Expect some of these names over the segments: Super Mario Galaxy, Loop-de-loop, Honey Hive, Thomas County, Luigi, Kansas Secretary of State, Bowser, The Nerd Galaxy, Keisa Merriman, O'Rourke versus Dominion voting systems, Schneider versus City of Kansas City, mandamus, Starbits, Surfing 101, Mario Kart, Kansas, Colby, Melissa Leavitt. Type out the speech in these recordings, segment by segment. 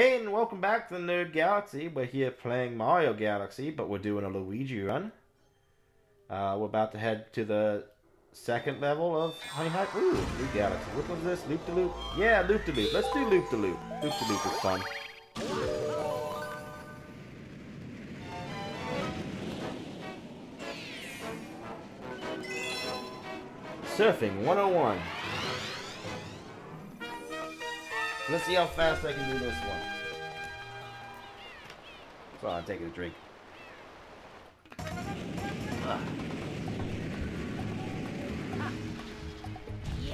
Hey, and welcome back to the Nerd Galaxy. We're here playing Mario Galaxy, but we're doing a Luigi run. We're about to head to the second level of Honey Hive. Ooh, New Galaxy. What was this? Loop-de-loop? Yeah, Loop-de-loop. Let's do Loop-de-loop. Loop-de-loop is fun. Surfing 101. Let's see how fast I can do this one. So I'm taking a drink.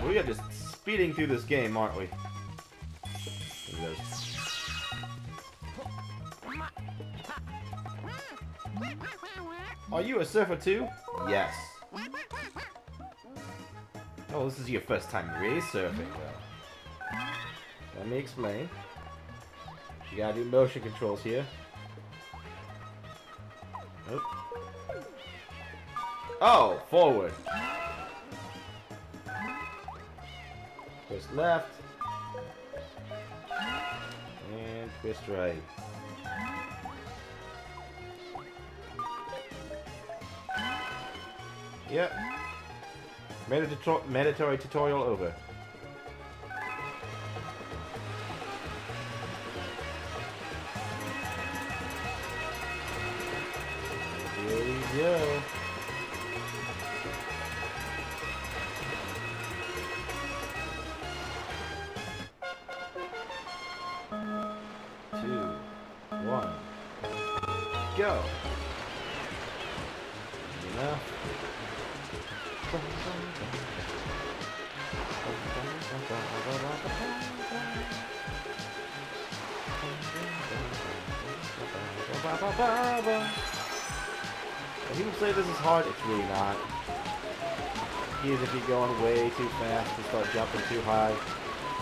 We are just speeding through this game, aren't we? Look at this. Are you a surfer too? Yes. Oh, this is your first time really surfing, though. Let me explain. You gotta do motion controls here. Nope. Oh, forward. Twist left. And twist right. Yep. Mandatory tutorial over. Yeah. This is hard. It's really not. Here's if you're going way too fast and start jumping too high.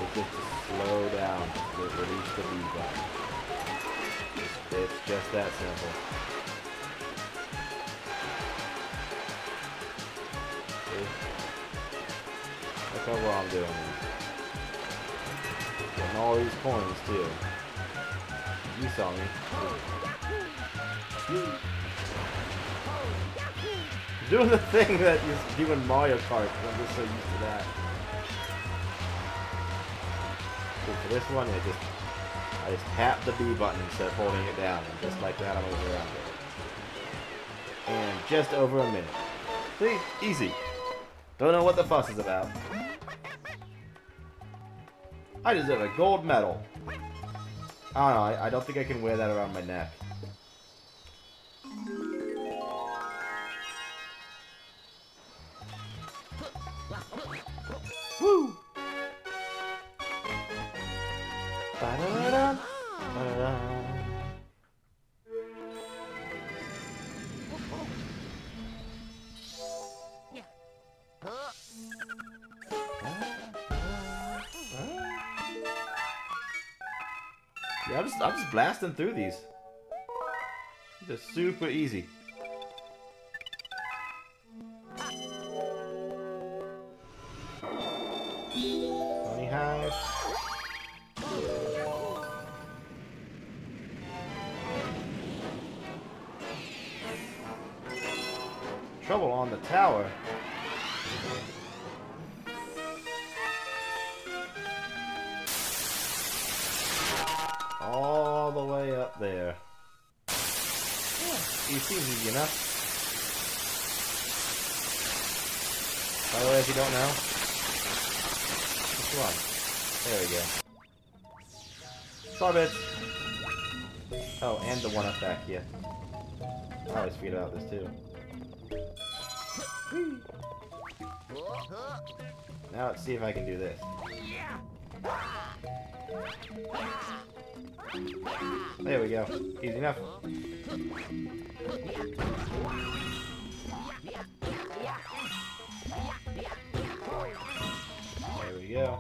It's just to slow down. Release the lead button. It's just that simple. Look how well I'm doing this. Getting all these coins too. You saw me. Doing the thing that you do in Mario Kart. I'm just so used to that. So for this one, I just tap the B button instead of holding it down, and just like that, I'm over around it. And just over a minute. See, easy. Don't know what the fuss is about. I deserve a gold medal. I don't know. I don't think I can wear that around my neck. Woo! Ba-da-da-da. Ba-da-da. Yeah, I'm just blasting through these. They're super easy. Honey Hive. Trouble on the tower. All the way up there. Yeah, it's easy enough. By the way, if you don't know. Come on. There we go. Starbits! Oh, and the one up back here. I always forget about this too. Now let's see if I can do this. There we go. Easy enough. Yeah.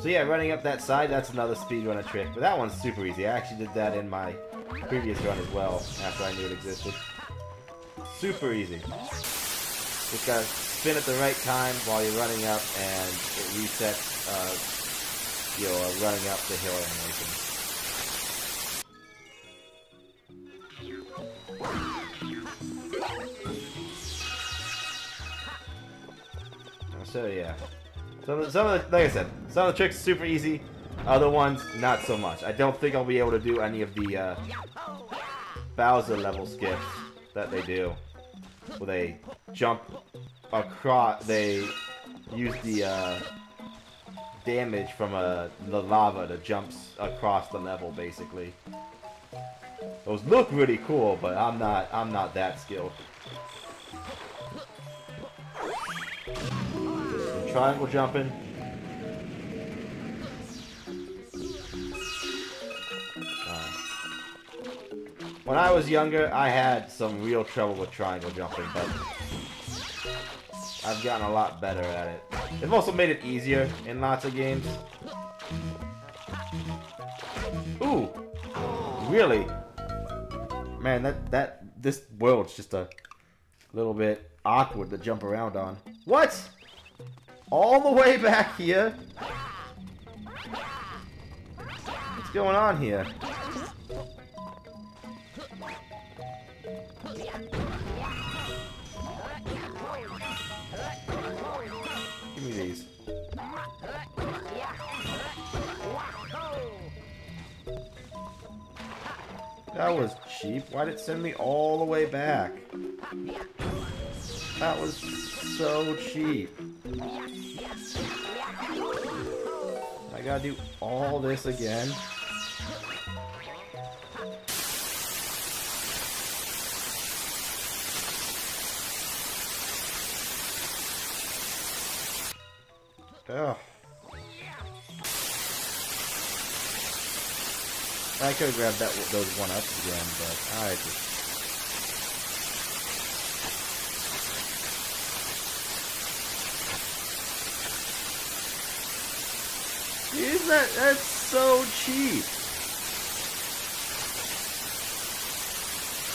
So yeah, running up that side, that's another speedrunner trick, but that one's super easy. I actually did that in my previous run as well, after I knew it existed. Super easy. Just gotta spin at the right time while you're running up, and it resets you're running up the hill and everything. So yeah, some of the, like I said, some of the tricks are super easy. Other ones, not so much. I don't think I'll be able to do any of the Bowser level skips that they do, where they jump across. They use the damage from the lava to jump across the level, basically. Those look really cool, but I'm not that skilled. Some triangle jumping. When I was younger, I had some real trouble with triangle jumping, but I've gotten a lot better at it. They've also made it easier in lots of games. Ooh! Really? Man, this world's just a little bit awkward to jump around on. What?! All the way back here?! What's going on here? Give me these. That was cheap. Why did it send me all the way back? That was so cheap. I gotta do all this again. Ugh. I could have grabbed those one-ups again, but I just... Isn't that... That's so cheap!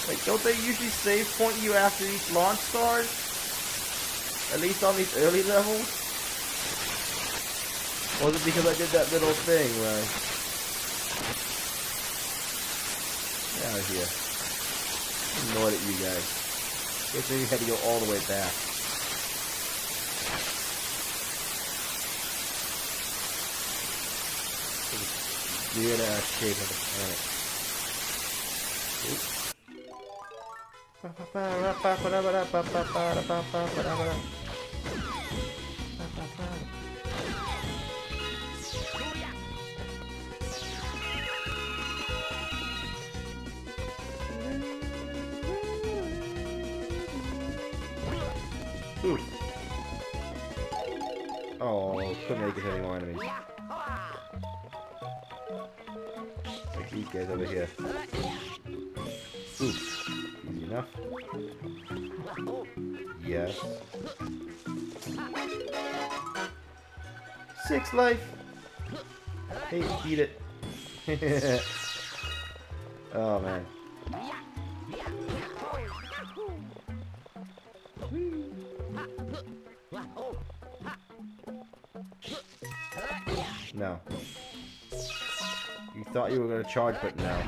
Like, don't they usually save point you after each launch start? At least on these early levels? Was it because I did that little thing where I... Get out of here. I'm annoyed at you guys. Guess maybe you had to go all the way back. Weird ass shape of the planet. Oops. Ooh. Oh, couldn't make it hit any more enemies. Like these guys over here. Ooh. Easy enough. Yes. 6 life! Hey, eat it. Oh, man. No. You thought you were gonna charge, but no.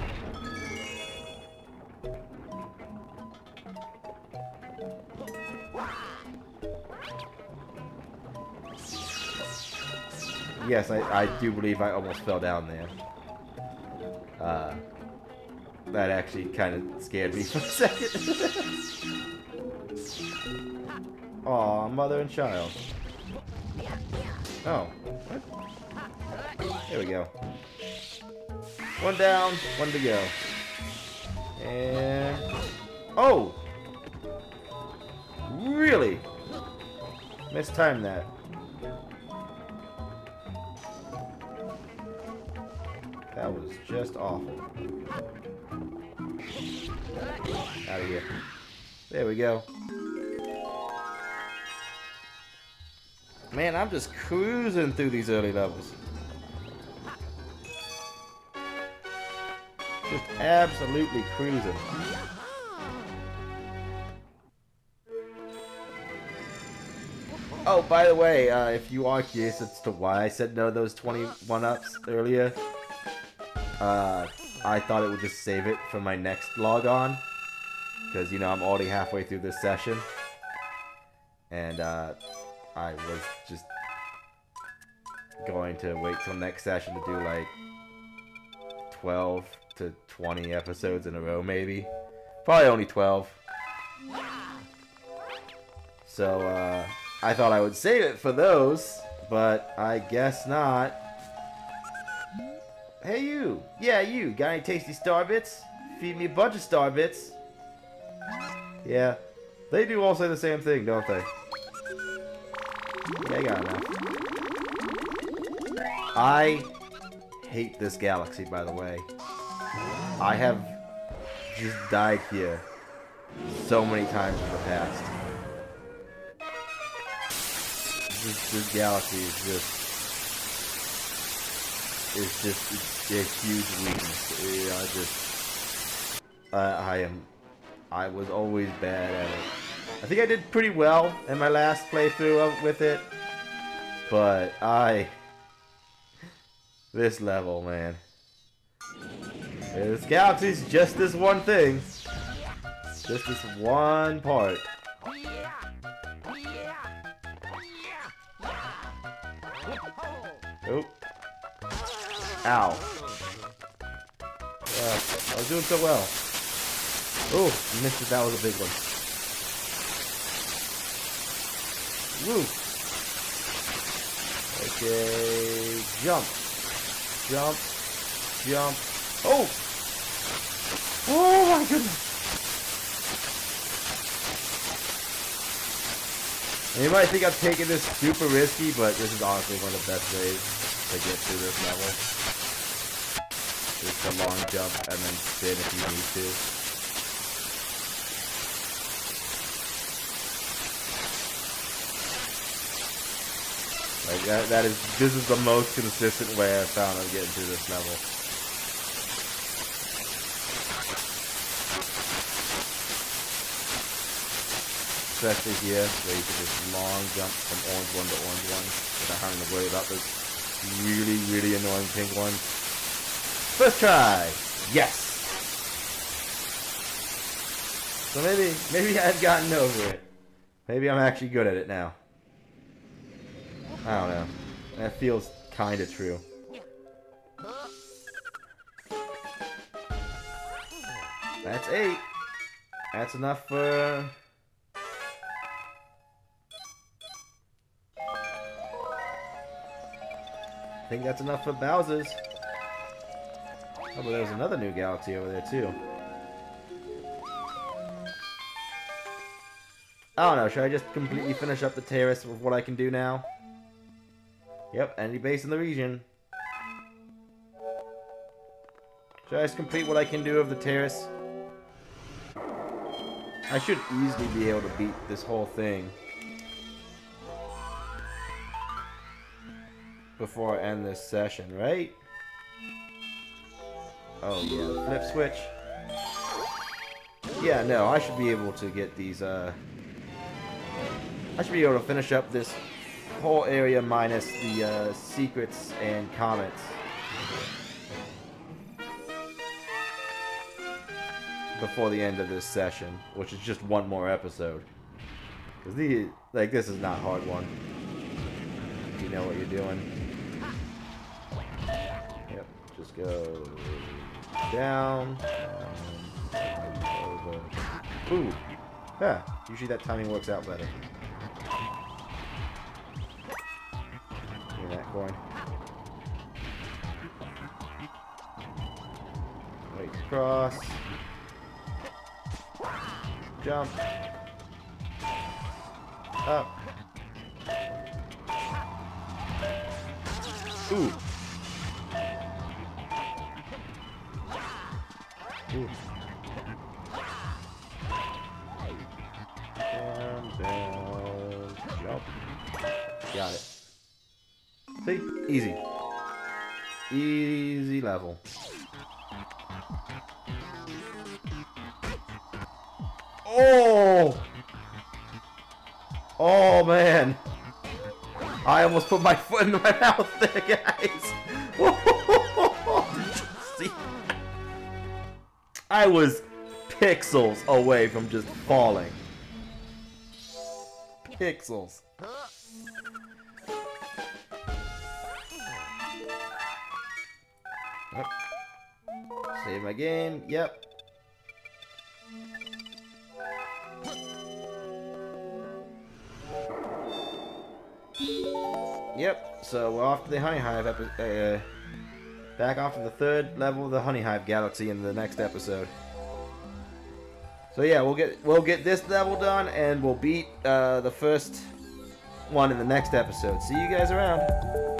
Yes, I do believe I almost fell down there. That actually kind of scared me for a second. Aw, mother and child. Oh. What? There we go. 1 down, 1 to go. And... Oh! Really? Mistimed that. That was just awful. Out of here. There we go. Man, I'm just cruising through these early levels. Just absolutely cruising. Oh, Oh, by the way, if you are curious as to why I said no to those 21-ups earlier, I thought it would just save it for my next log on, because, you know, I'm already halfway through this session, and I was just going to wait till next session to do like 12 to 20 episodes in a row, maybe. Probably only 12. So, I thought I would save it for those, but I guess not. Hey, you! Yeah, you! Got any tasty Starbits? Feed me a bunch of Starbits! Yeah, they do all say the same thing, don't they? They got enough. I hate this galaxy, by the way. I have just died here so many times in the past. This galaxy is just a huge weakness. I was always bad at it. I think I did pretty well in my last playthrough with it, but this level, man. This galaxy's just this one thing. Just this one part. Oh. Ow. I was doing so well. Oh, missed it. That was a big one. Woo. Okay. Jump. Jump. Jump. Oh! Oh my goodness! You might think I'm taking this super risky, but this is honestly one of the best ways to get through this level. Just a long jump and then spin if you need to. Like this is the most consistent way I've found of getting through this level. Especially here, where you can just long jump from orange one to orange one without having to worry about those really, really annoying pink ones. First try! Yes! So maybe I've gotten over it. Maybe I'm actually good at it now. I don't know. That feels kind of true. That's 8. That's enough for... I think that's enough for Bowser's. Oh, but there's another new galaxy over there, too. I don't know. Should I just completely finish up the terrace with what I can do now? Yep, any base in the region. Should I just complete what I can do of the terrace? I should easily be able to beat this whole thing before I end this session, right? Oh yeah, flip switch. Yeah, no, I should be able to get these, I should be able to finish up this whole area minus the secrets and comets before the end of this session, which is just one more episode. Cause this is not a hard one. You know what you're doing. Yep, just go down. Over. Ooh, yeah. Usually that timing works out better. That coin. Wait, cross. Jump. Up. Ooh. Ooh. And down. Jump. Got it. See? Easy. Easy level. Oh! Oh, man! I almost put my foot in my mouth there, guys. See? I was pixels away from just falling. Pixels. Save my game. Yep. Yep. So we're off to the Honey Hive episode. Back off to the third level of the Honey Hive Galaxy in the next episode. So yeah, we'll get this level done, and we'll beat the first one in the next episode. See you guys around.